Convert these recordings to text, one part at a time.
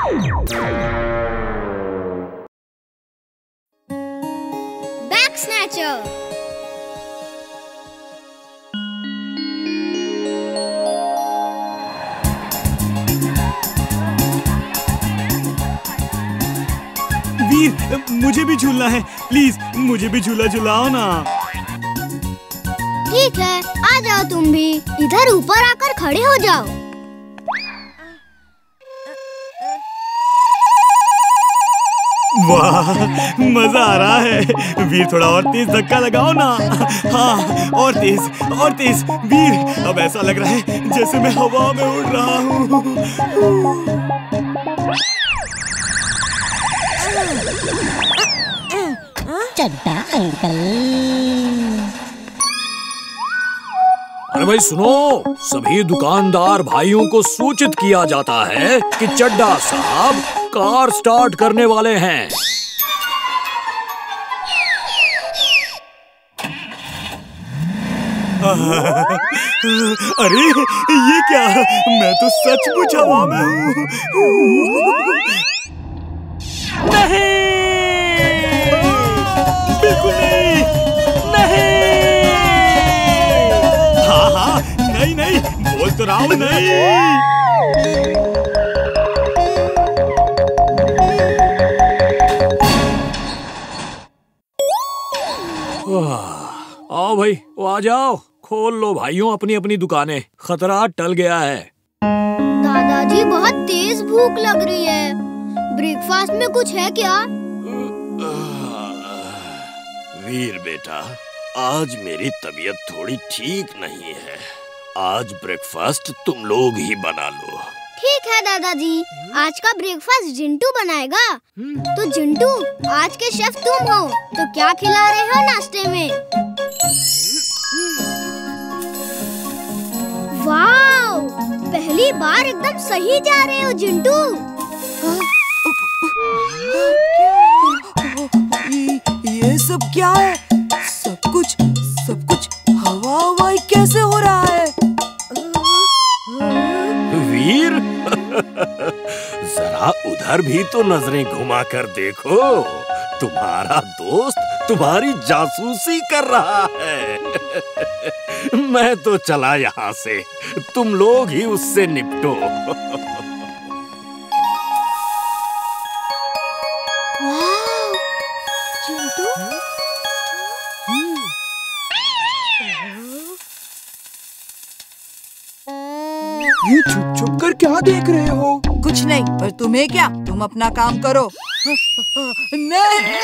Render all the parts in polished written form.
Back Snatcher. मुझे भी झूलना है, प्लीज मुझे भी झूला झुलाओ ना। ठीक है, आ जाओ तुम भी, इधर ऊपर आकर खड़े हो जाओ। वाह, मजा आ रहा है। वीर थोड़ा और तेज धक्का लगाओ ना। हाँ, और तेज और तेज। वीर, अब ऐसा लग रहा है जैसे मैं हवा में उड़ रहा हूँ। चड्डा अंकल। अरे भाई सुनो, सभी दुकानदार भाइयों को सूचित किया जाता है कि चड्डा साहब कार स्टार्ट करने वाले हैं। अरे ये क्या, मैं तो सचमुच हवा में हूँ। नहीं, बिल्कुल नहीं, नहीं। हाँ हाँ, नहीं नहीं, बोल तो रहा हूँ नहीं। आओ भाई, वो आ जाओ, खोल लो भाइयों अपनी अपनी दुकानें, खतरा टल गया है। दादाजी बहुत तेज भूख लग रही है, ब्रेकफास्ट में कुछ है क्या? वीर बेटा, आज मेरी तबीयत थोड़ी ठीक नहीं है, आज ब्रेकफास्ट तुम लोग ही बना लो। ठीक है दादाजी, आज का ब्रेकफास्ट जिंटू बनाएगा। तो जिंटू, आज के शेफ तुम हो, तो क्या खिला रहे हो नाश्ते में? वाव, पहली बार एकदम सही जा रहे हो जिंटू। ये सब क्या है? सब कुछ हवा कैसे हो रहा है? वीर, जरा उधर भी तो नजरें घुमा कर देखो, तुम्हारा दोस्त तुम्हारी जासूसी कर रहा है। मैं तो चला यहाँ से, तुम लोग ही उससे निपटो। ये छुप कर क्या देख रहे हो? कुछ नहीं, पर तुम्हें क्या, तुम अपना काम करो। नहीं,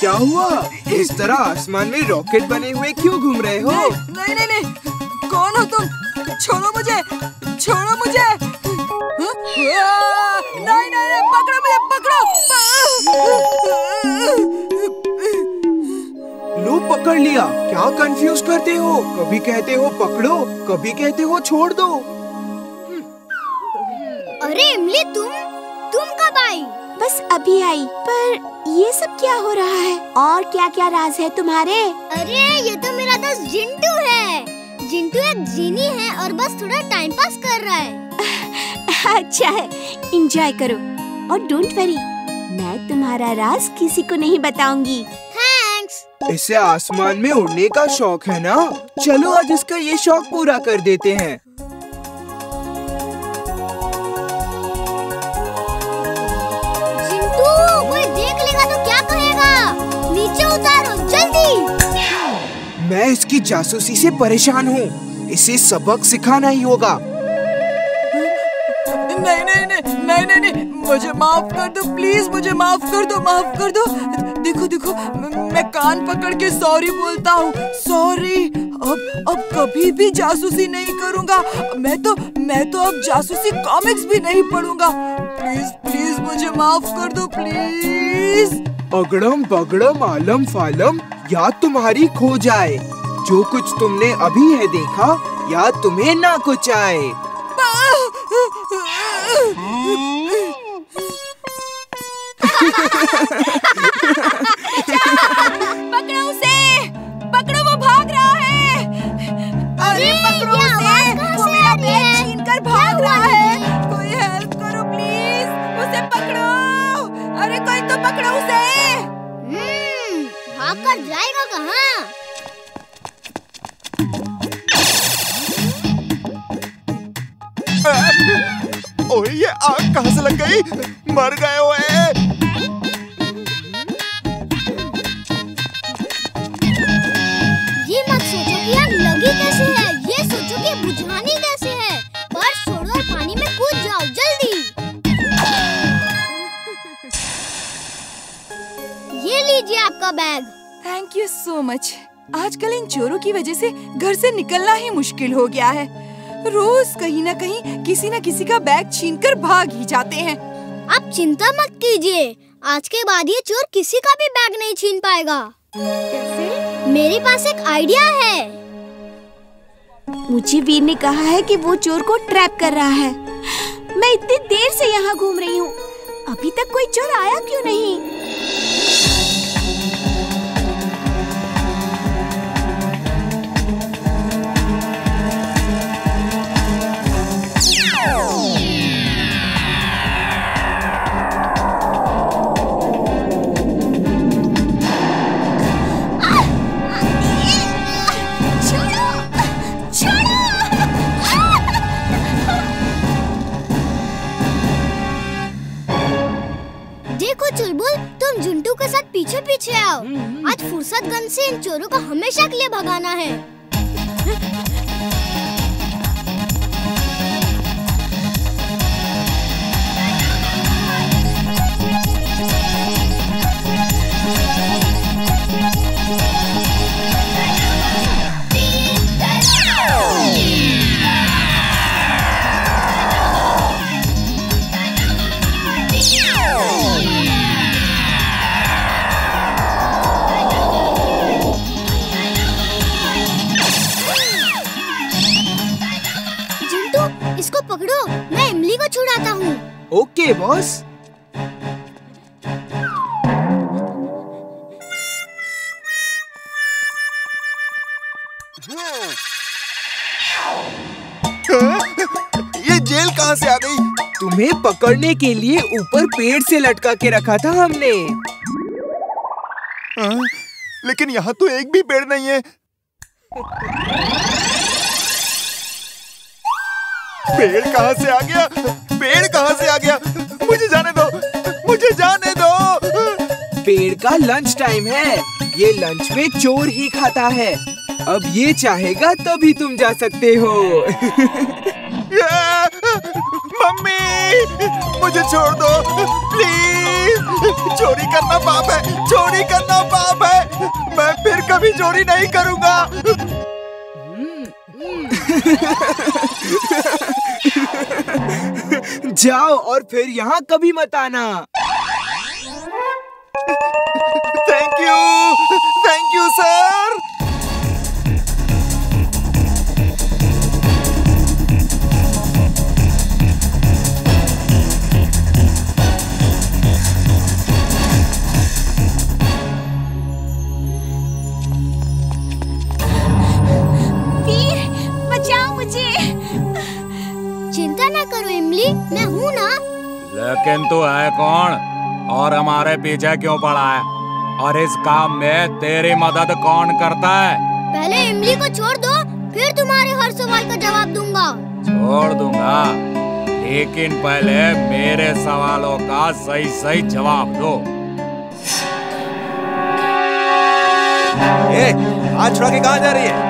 क्या हुआ? इस तरह आसमान में रॉकेट बने हुए क्यों घूम रहे हो? नहीं नहीं नहीं, कौन हो तुम? छोड़ो मुझे, छोड़ो मुझे। नहीं नहीं, पकड़ो मुझे, पकड़ो। लो, पकड़ लिया। क्या कंफ्यूज करते हो, कभी कहते हो पकड़ो, कभी कहते हो छोड़ दो। अरे इमली, तुम कब आई? बस अभी आई। पर ये सब क्या हो रहा है, और क्या क्या राज है तुम्हारे? अरे ये तो मेरा दोस्त जिंटू है। जिंटू एक जीनी है और बस थोड़ा टाइम पास कर रहा है। अच्छा है, एंजॉय करो, और डोंट वरी, मैं तुम्हारा राज किसी को नहीं बताऊंगी। इसे आसमान में उड़ने का शौक है ना? चलो आज इसका ये शौक पूरा कर देते हैं। जिंटू, कोई देख लेगा तो क्या कहेगा? नीचे उतारो जल्दी। मैं इसकी जासूसी से परेशान हूँ, इसे सबक सिखाना ही होगा। नहीं नहीं नहीं नहीं नहीं नहीं, मुझे माफ कर दो प्लीज, मुझे माफ कर दो, माफ कर दो। देखो देखो, मैं कान पकड़ के सॉरी बोलता हूँ, सॉरी। अब कभी भी जासूसी नहीं करूँगा। मैं तो अब जासूसी कॉमिक्स भी नहीं पढ़ूंगा। प्लीज प्लीज मुझे माफ कर दो प्लीज। अगड़म बगड़म आलम फालम, याद तुम्हारी खो जाए, जो कुछ तुमने अभी है देखा, याद तुम्हें ना कुछ आए। पकड़ो उसे, पकड़ो, वो भाग रहा है। अरे पकड़ो उसे, वो मेरा बैग छीन कर भाग रहा है। ओए ये आग कहाँ से लग गई, मर गए ओए। आपका bag. Thank you so much. आजकल इन चोरों की वजह से घर से निकलना ही मुश्किल हो गया है। रोज कहीं ना कहीं किसी न किसी का बैग छीनकर भाग ही जाते हैं। आप चिंता मत कीजिए, आज के बाद ये चोर किसी का भी बैग नहीं छीन पाएगा। कैसे? मेरे पास एक आइडिया है। मुझे वीर ने कहा है कि वो चोर को ट्रैप कर रहा है। मैं इतनी देर से यहाँ घूम रही हूँ, अभी तक कोई चोर आया क्यों नहीं? चुलबुल, तुम जिंटू के साथ पीछे पीछे आओ। आज फुर्सत गन से इन चोरों को हमेशा के लिए भगाना है। पकड़ो, मैं इमली को छुड़ाता हूँ। Okay boss. ये जेल कहाँ से आ गई? तुम्हें पकड़ने के लिए ऊपर पेड़ से लटका के रखा था हमने। लेकिन यहाँ तो एक भी पेड़ नहीं है। पेड़ कहाँ से आ गया? पेड़ कहाँ से आ गया? मुझे जाने दो, मुझे जाने दो। पेड़ का लंच टाइम है, ये लंच में चोर ही खाता है। अब ये चाहेगा तभी तुम जा सकते हो। मम्मी मुझे छोड़ दो प्लीज। चोरी करना पाप है, चोरी करना पाप है। मैं फिर कभी चोरी नहीं करूँगा। जाओ और फिर यहाँ कभी मत आना। Thank you sir. इमली मैं हूँ ना। लेकिन तू है कौन और हमारे पीछे क्यों पड़ा है, और इस काम में तेरी मदद कौन करता है? पहले इमली को छोड़ दो, फिर तुम्हारे हर सवाल का जवाब दूंगा। छोड़ दूंगा, लेकिन पहले मेरे सवालों का सही सही जवाब दो। ए, आज छोड़ के कहाँ जा रही है?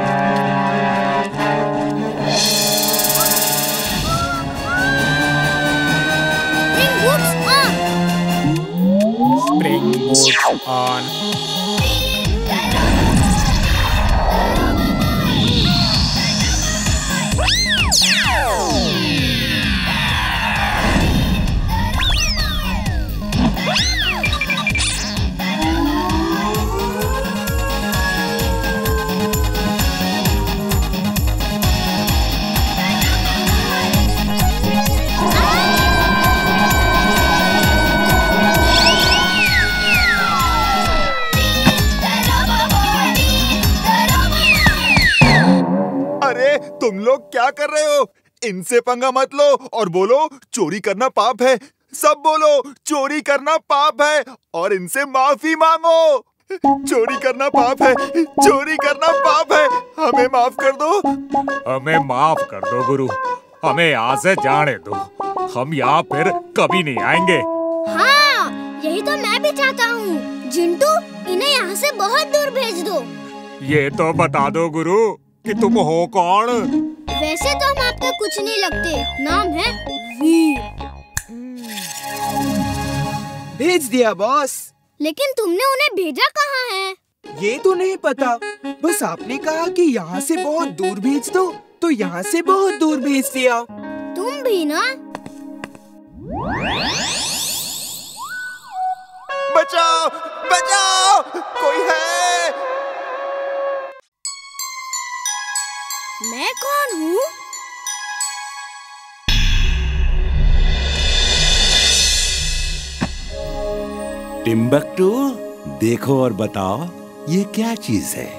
On. तुम लोग क्या कर रहे हो? इनसे पंगा मत लो और बोलो चोरी करना पाप है। सब बोलो चोरी करना पाप है और इनसे माफी मांगो। चोरी करना पाप है, चोरी करना पाप है, हमें माफ कर दो, हमें माफ कर दो गुरु। हमें यहाँ से जाने दो, हम यहाँ फिर कभी नहीं आएंगे। हाँ, यही तो मैं भी चाहता हूँ। जिंटू, इन्हें यहाँ से बहुत दूर भेज दो। ये तो बता दो गुरु कि तुम हो कौन? वैसे तो हम आपको कुछ नहीं लगते, नाम है वीर। भेज दिया बॉस। लेकिन तुमने उन्हें भेजा कहाँ है? ये तो नहीं पता, बस आपने कहा कि यहाँ से बहुत दूर भेज दो, तो यहाँ से बहुत दूर भेज दिया। तुम भी ना। बचाओ, बचाओ, कोई है? मैं कौन हूँ? टिम्बक्टू, देखो और बताओ ये क्या चीज है?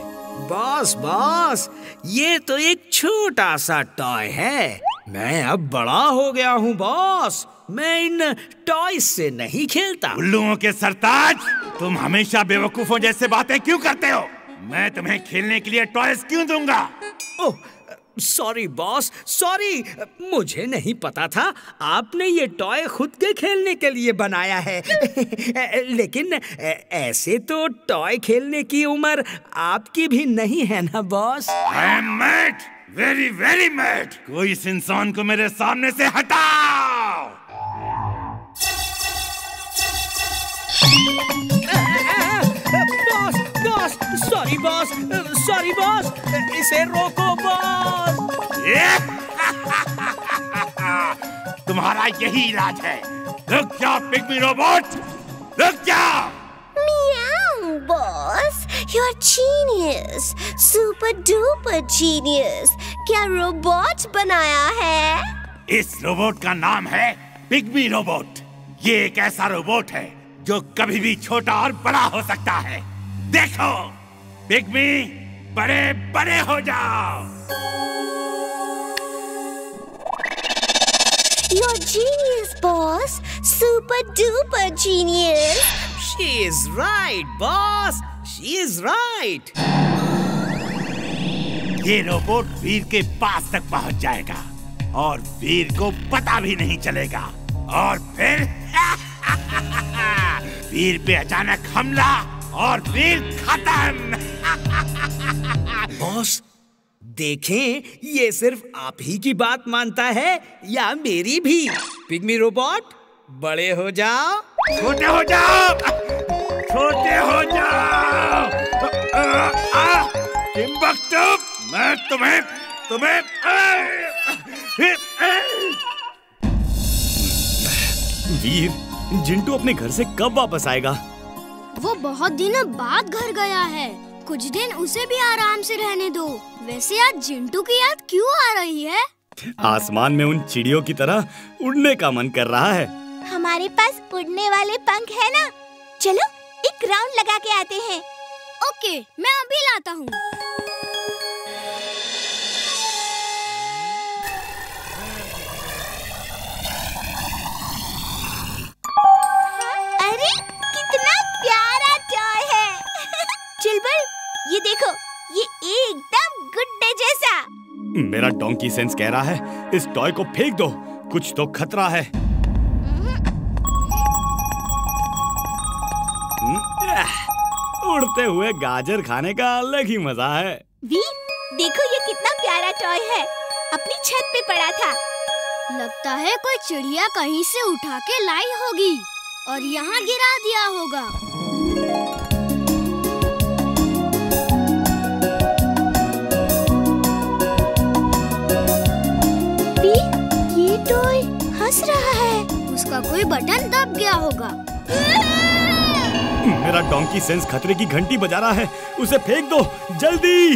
बॉस बॉस, ये तो एक छोटा सा टॉय है। मैं अब बड़ा हो गया हूँ बॉस, मैं इन टॉय से नहीं खेलता। उल्लुओं के सरताज, तुम हमेशा बेवकूफों जैसे बातें क्यों करते हो? मैं तुम्हें खेलने के लिए टॉयज क्यों दूंगा? ओह सॉरी बॉस, सॉरी, मुझे नहीं पता था आपने ये टॉय खुद के खेलने के लिए बनाया है। लेकिन ऐसे तो टॉय खेलने की उम्र आपकी भी नहीं है ना boss? I am mad, very very mad. कोई इस इंसान को मेरे सामने से हटाओ। Boss boss, sorry boss, sorry boss, इसे रोको बॉस। तुम्हारा यही इलाज है। रुक जाओ पिग्मी रोबोट, रुक जाओ। Meow boss, you are genius, super duper genius. क्या रोबोट बनाया है? इस रोबोट का नाम है पिग्मी रोबोट। ये एक ऐसा रोबोट है जो कभी भी छोटा और बड़ा हो सकता है। देखो पिग्मी, बड़े बड़े हो जाओ। You're genius, boss. Super duper genius. She is right, boss. She is right. ये रोबोट वीर के पास तक पहुंच जाएगा और वीर को पता भी नहीं चलेगा। और फिर वीर पे अचानक हमला और वीर खत्म। बॉस देखें, ये सिर्फ आप ही की बात मानता है या मेरी भी? पिग्मी रोबोट, बड़े हो जाओ। छोटे हो जाओ, छोटे हो जाओ। टिम्बक्टू, मैं तुम्हें वीर, जिंटू अपने घर से कब वापस आएगा? वो बहुत दिनों बाद घर गया है, कुछ दिन उसे भी आराम से रहने दो। वैसे आज जिंटू की याद क्यों आ रही है? आसमान में उन चिड़ियों की तरह उड़ने का मन कर रहा है। हमारे पास उड़ने वाले पंख है ना? चलो एक राउंड लगा के आते हैं। ओके, मैं अभी लाता हूँ। अरे कितना प्यारा टॉय है। चिलबुल, ये देखो, ये एकदम गुड्डे जैसा। मेरा डोंकी सेंस कह रहा है इस टॉय को फेंक दो, कुछ तो खतरा है। उड़ते हुए गाजर खाने का अलग ही मजा है। वीर, देखो ये कितना प्यारा टॉय है, अपनी छत पे पड़ा था। लगता है कोई चिड़िया कहीं से उठा के लाई होगी और यहाँ गिरा दिया होगा। हंस रहा है, उसका कोई बटन दब गया होगा। मेरा डोंकी सेंस खतरे की घंटी बजा रहा है, उसे फेंक दो जल्दी।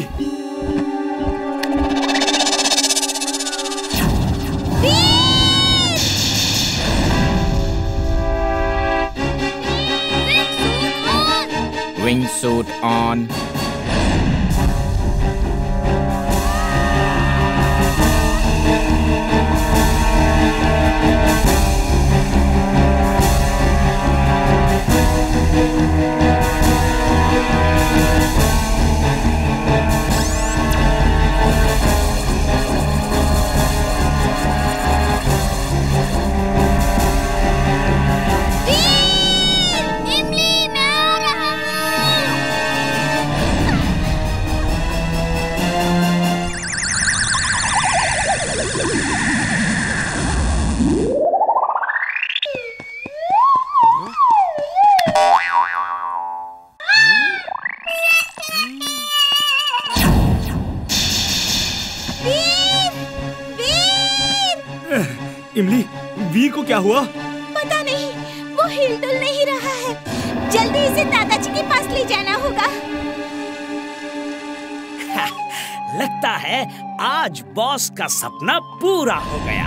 Wing suit on. Imli, Veer को क्या हुआ? पता नहीं, वो हिलडुल नहीं रहा है। जल्दी इसे दादाजी के पास ले जाना होगा। लगता है आज बॉस का सपना पूरा हो गया।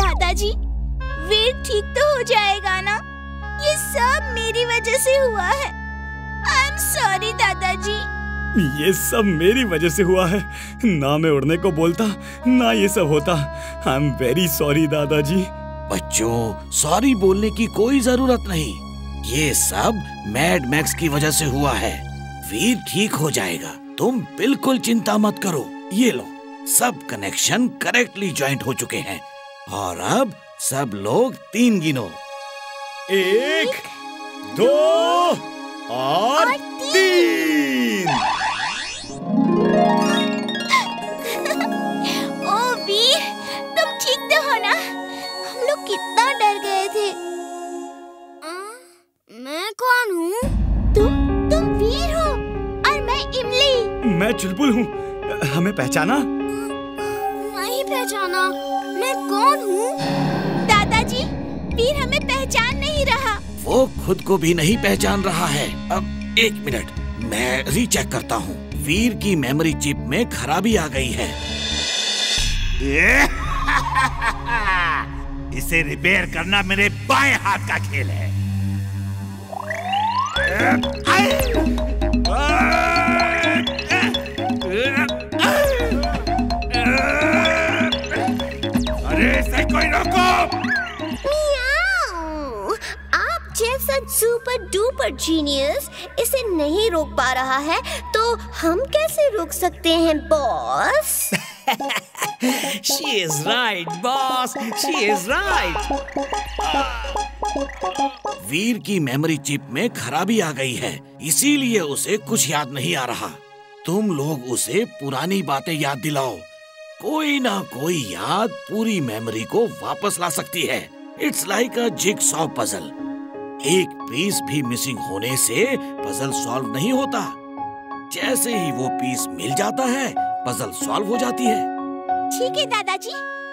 दादाजी, वीर ठीक तो हो जाएगा ना? ये सब मेरी वजह से हुआ है। आई एम सॉरी दादाजी। ये सब मेरी वजह से हुआ है। ना मैं उड़ने को बोलता, ना ये सब होता। आई एम वेरी सॉरी दादाजी। बच्चों, सॉरी बोलने की कोई जरूरत नहीं। ये सब मैड मैक्स की वजह से हुआ है। वीर ठीक हो जाएगा, तुम बिल्कुल चिंता मत करो। ये लो, सब कनेक्शन करेक्टली ज्वाइंट हो चुके हैं और अब सब लोग तीन गिनो। 1, 2 और 3। ओ वीर, तुम ठीक तो हो ना? हम लोग कितना डर गए थे। मैं कौन हूँ? तुम वीर हो और मैं इमली। मैं चुलबुल हूँ। हमें पहचाना? नहीं पहचाना। मैं कौन हूँ? दादाजी, वीर हमें पहचान नहीं रहा। वो खुद को भी नहीं पहचान रहा है। अब 1 मिनट, मैं रीचेक करता हूँ। वीर की मेमोरी चिप में खराबी आ गई है। इसे रिपेयर करना मेरे बाएं हाथ का खेल है। अरे इसे कोई रोको। जैसा सुपर डुपर जीनियस इसे नहीं रोक पा रहा है तो हम कैसे रोक सकते हैं boss? She is right, boss. She is right. Veer की मेमोरी चिप में खराबी आ गई है, इसीलिए उसे कुछ याद नहीं आ रहा। तुम लोग उसे पुरानी बातें याद दिलाओ। कोई ना कोई याद पूरी मेमोरी को वापस ला सकती है। It's like a jigsaw puzzle. एक पीस भी मिसिंग होने से पजल सॉल्व नहीं होता। जैसे ही वो पीस मिल जाता है, पजल सॉल्व हो जाती है। ठीक है दादाजी,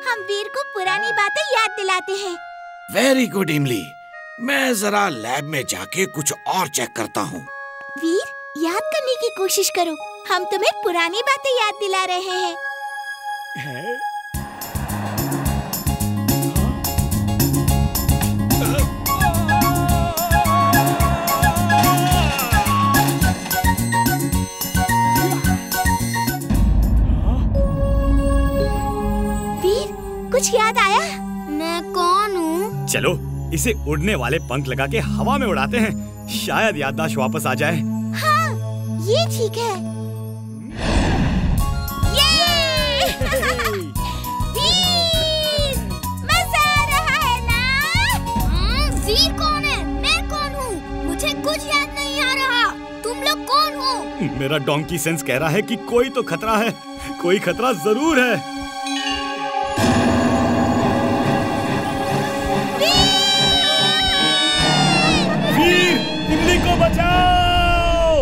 हम वीर को पुरानी बातें याद दिलाते हैं। वेरी गुड इमली। मैं जरा लैब में जाके कुछ और चेक करता हूँ। वीर, याद करने की कोशिश करो। हम तुम्हें पुरानी बातें याद दिला रहे हैं। है? याद आया? मैं कौन हूँ? चलो इसे उड़ने वाले पंख लगा के हवा में उड़ाते हैं, शायद याददाश्त वापस आ जाए। हाँ, ये ठीक है। ये! वीर! मजा आ रहा है ना? वीर कौन है? मैं कौन हूँ? मुझे कुछ याद नहीं आ रहा। तुम लोग कौन हो? मेरा डोंकी सेंस कह रहा है कि कोई तो खतरा है। कोई खतरा जरूर है। बचाओ!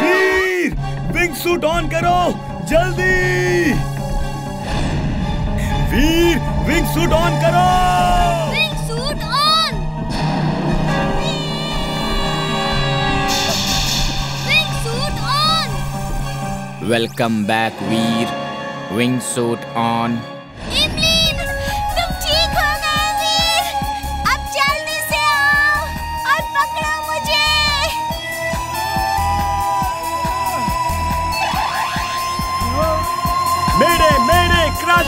वीर, विंग सूट ऑन करो, जल्दी! वीर, विंग सूट ऑन करो! Wing suit on! Wing suit on! Welcome back Veer, wing suit on.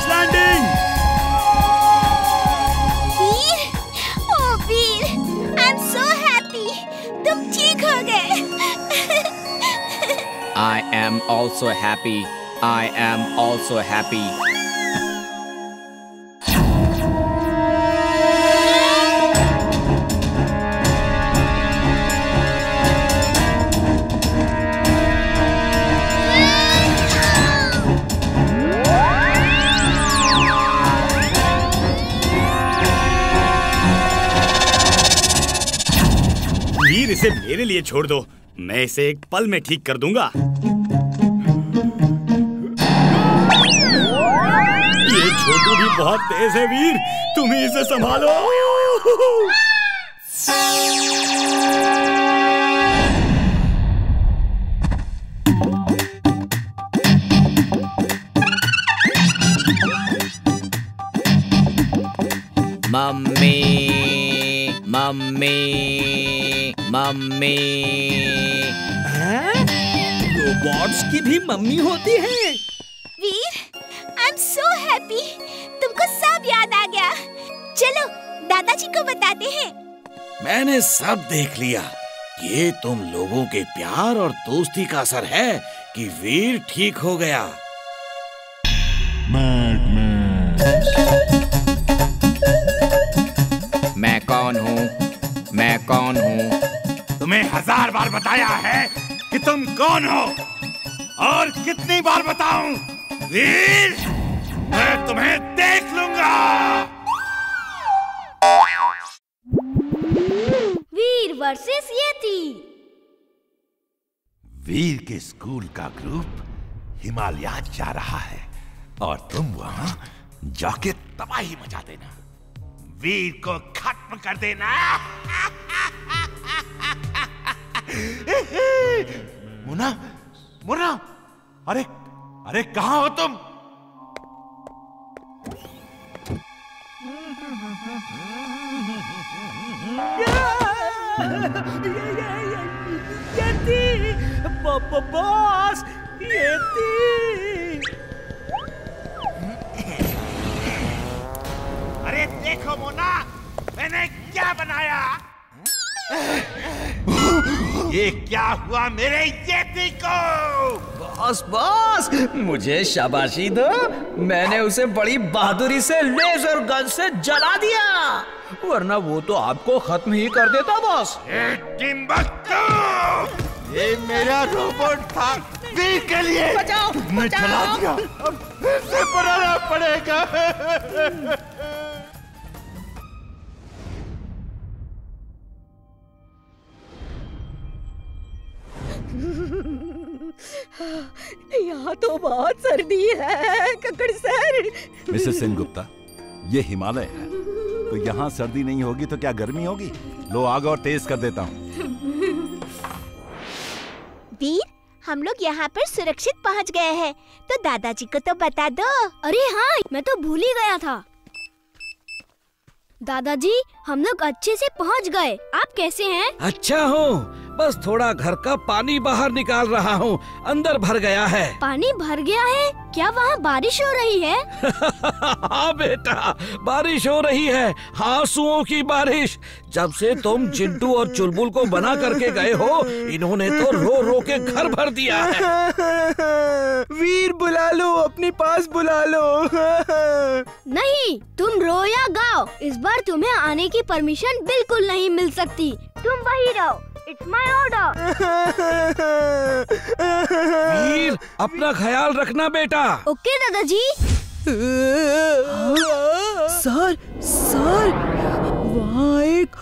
Landing. Veer, ओ Veer, I am so happy. तुम ठीक हो गए। I am also happy. I am also happy. Veer, इसे मेरे लिए छोड़ दो, मैं इसे एक पल में ठीक कर दूंगा। ये छोटू भी बहुत तेज है वीर, तुम ही इसे संभालो। मम्मी मम्मी मम्मी, रोबोट्स की भी मम्मी होती है? वीर, आई एम सो हैप्पी, तुमको सब याद आ गया। चलो दादाजी को बताते हैं। मैंने सब देख लिया, ये तुम लोगों के प्यार और दोस्ती का असर है कि वीर ठीक हो गया। मैं कौन हूँ, मैं कौन हूँ? तुम्हें 1000 बार बताया है कि तुम कौन हो, और कितनी बार बताऊं? वीर, मैं तुम्हें देख लूंगा। वीर वर्सेस येती। वीर के स्कूल का ग्रुप हिमालय जा रहा है और तुम वहां जाके तबाही मचा देना, वीर को खत्म कर देना। मुन्ना, मुन्ना, अरे अरे कहाँ हो तुम? Yeti, boss yeti. अरे देखो मोना, मैंने क्या बनाया। ये क्या हुआ मेरे येती को? बॉस बॉस, मुझे शाबाशी दो, मैंने उसे बड़ी बहादुरी से लेजर गन से जला दिया, वरना वो तो आपको खत्म ही कर देता बॉस। टिम्बक्तू, ये मेरा रोबोट था, वीर के लिए बचाओ, मैं जला दिया, अब फिर से बनाना पड़ेगा। यहाँ तो बहुत सर्दी है कक्कड़ सर। मिसेस सिंह गुप्ता, ये हिमालय है तो यहाँ सर्दी नहीं होगी तो क्या गर्मी होगी? लो आग और तेज कर देता हूँ। वीर, हम लोग यहाँ पर सुरक्षित पहुँच गए हैं, तो दादाजी को तो बता दो। अरे हाँ, मैं तो भूल ही गया था। दादाजी, हम लोग अच्छे से पहुँच गए, आप कैसे हैं? अच्छा हूँ, बस थोड़ा घर का पानी बाहर निकाल रहा हूँ, अंदर भर गया है। पानी भर गया है? क्या वहाँ बारिश हो रही है? हाँ बेटा, बारिश हो रही है, आंसुओं की बारिश। जब से तुम जिंटू और चुलबुल को बना करके गए हो, इन्होंने तो रो रो के घर भर दिया है। वीर बुला लो, अपने पास बुला लो। नहीं, तुम रो या गाओ, इस बार तुम्हें आने की परमिशन बिल्कुल नहीं मिल सकती, तुम वही रहो। It's my order. वीर, अपना ख्याल रखना बेटा। ओके दादाजी। सर, सर, वहाँ एक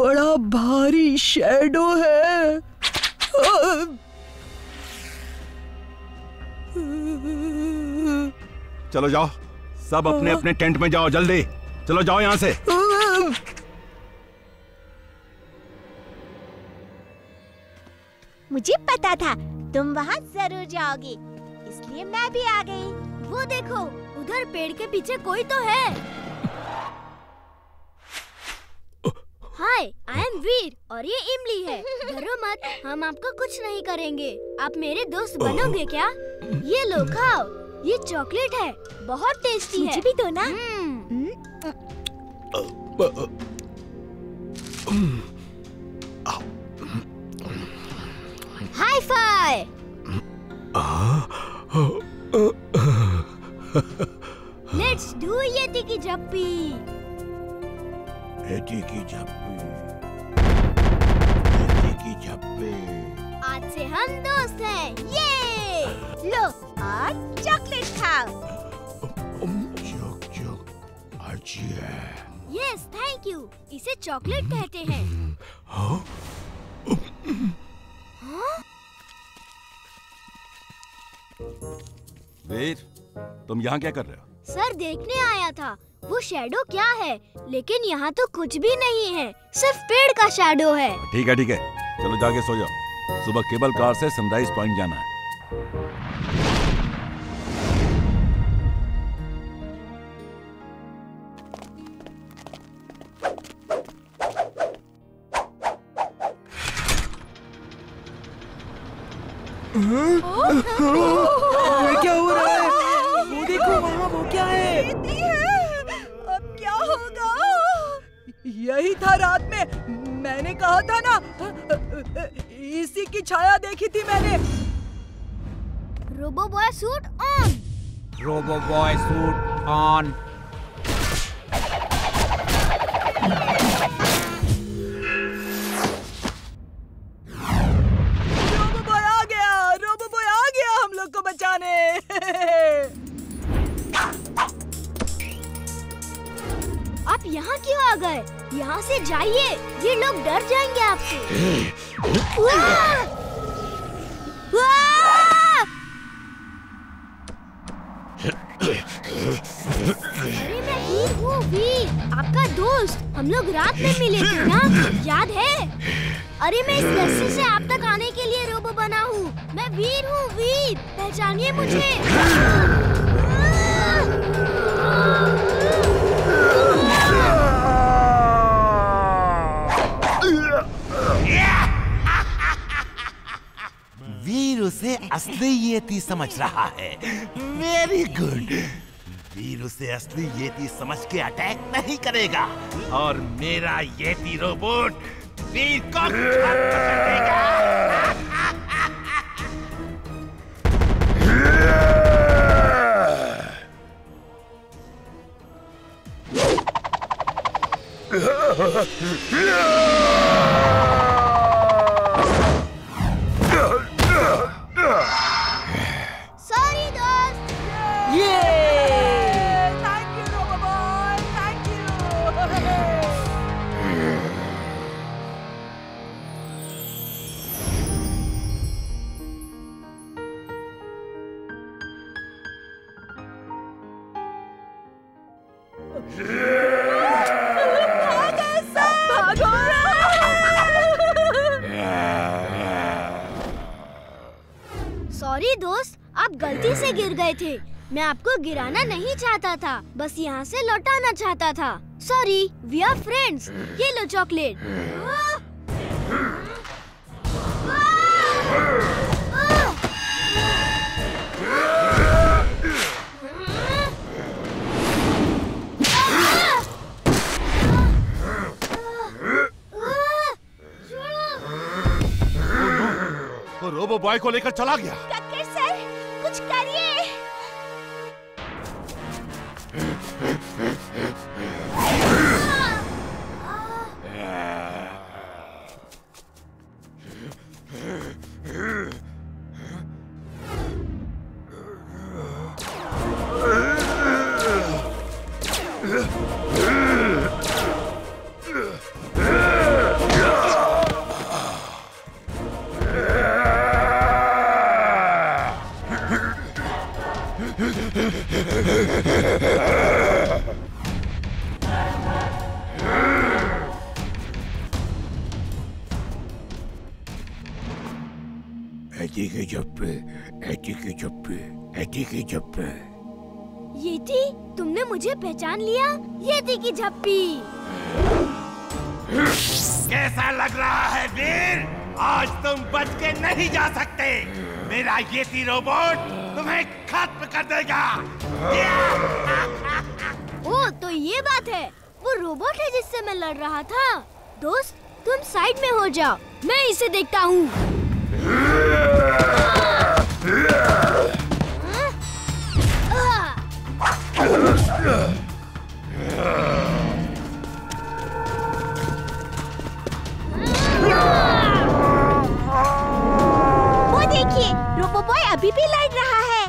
बड़ा भारी शैडो है। चलो जाओ, सब अपने अपने टेंट में जाओ, जल्दी चलो जाओ यहाँ से। मुझे पता था तुम वहाँ जरूर जाओगे, इसलिए मैं भी आ गई। वो देखो, उधर पेड़ के पीछे कोई तो है। हाय, आई एम वीर और ये इमली है। डरो मत, हम आपको कुछ नहीं करेंगे। आप मेरे दोस्त बनोगे क्या? ये लो खाओ, ये चॉकलेट है, बहुत टेस्टी है। मुझे भी दो ना। High five. Let's do yeti की जप्पी। येती की जप्पी, येती की जप्पी। आज से हम दोस्त हैं। ये लो और चॉकलेट खाओ। चुक चुक अच्छी है। Yes, thank you. इसे चॉकलेट कहते हैं। वीर, तुम यहाँ क्या कर रहे हो? सर देखने आया था वो शैडो क्या है, लेकिन यहाँ तो कुछ भी नहीं है, सिर्फ पेड़ का शैडो है। ठीक है चलो जाके सो जाओ, सुबह केबल कार से सनराइज पॉइंट जाना है। ये क्या हो रहा है? वो देखो वहाँ, वो क्या है? यही था रात में, मैंने कहा था ना, इसी की छाया देखी थी मैंने। Robo boy suit on. Robo boy suit on. Robo boy आ गया, रोबो बॉय आ गया हम लोग को बचाने। आप यहाँ क्यों आ गए? यहाँ से जाइए, ये लोग डर जाएंगे आपसे। अरे मैं वीर हूँ, वीर आपका दोस्त, हम लोग रात में मिले थे ना, याद है? अरे मैं इस रस्सी से आप तक आने के लिए रोबो बना हूँ, मैं वीर हूँ, वीर पहचानिए मुझे। वीर उसे असली येती समझ रहा है। Very good. वीर उसे असली येती समझ के अटैक नहीं करेगा और मेरा येती रोबोट वीर को खत्म करेगा। थे मैं आपको गिराना नहीं चाहता था, बस यहाँ से लौटाना चाहता था। Sorry, we are friends. ये लो चॉकलेट। वो रोबो बॉय को लेकर चला गया। येती, तुमने मुझे पहचान लिया? येती की झप्पी। कैसा लग रहा है वीर? आज तुम बच के नहीं जा सकते, मेरा येती रोबोट तुम्हें खत्म कर देगा। ओ, तो ये बात है, वो रोबोट है जिससे मैं लड़ रहा था। दोस्त तुम साइड में हो जाओ, मैं इसे देखता हूँ। वो देखिए, रोबो बॉय अभी भी लड़ रहा है।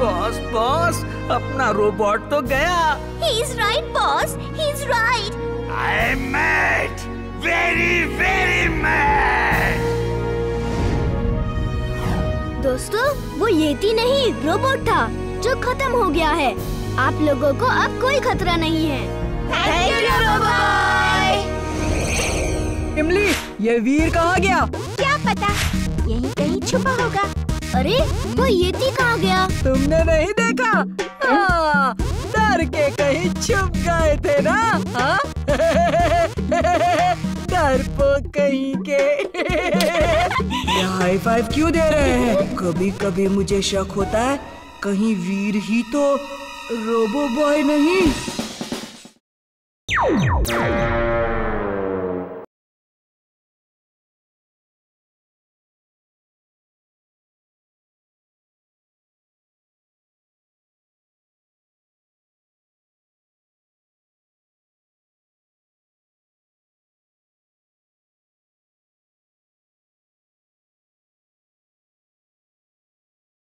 बॉस बॉस अपना रोबोट तो गया। He is right, boss. He is right. I am mad. Very, very mad. दोस्तों वो येती नहीं रोबोट था जो खत्म हो गया है। आप लोगों को अब कोई खतरा नहीं है। Thank you, Robo Boy. इमली ये वीर कहाँ गया? क्या पता, यहीं कहीं छुपा होगा। अरे वो येती कहाँ गया? तुमने नहीं देखा? हाँ, डर के कहीं छुप गए थे ना? हाँ? डरपोक कहीं के। हाई फाइव क्यों दे रहे हैं? कभी कभी मुझे शक होता है कहीं वीर ही तो रोबो बॉय नहीं।